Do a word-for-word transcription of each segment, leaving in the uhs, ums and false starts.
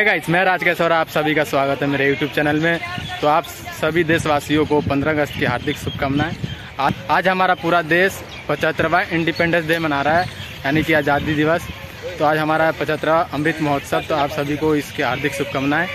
Hi guys, मैं राजकेश्वर, आप सभी का स्वागत है मेरे यूट्यूब चैनल में। तो आप सभी देशवासियों को पंद्रह अगस्त की हार्दिक शुभकामनाएं। आज आज हमारा पूरा देश पचहत्तरवां इंडिपेंडेंस डे मना रहा है, यानी कि आज़ादी दिवस। तो आज हमारा पचहत्तरवां अमृत महोत्सव, तो आप सभी को इसकी हार्दिक शुभकामनाएँ।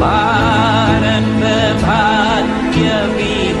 भारत भाग्य भी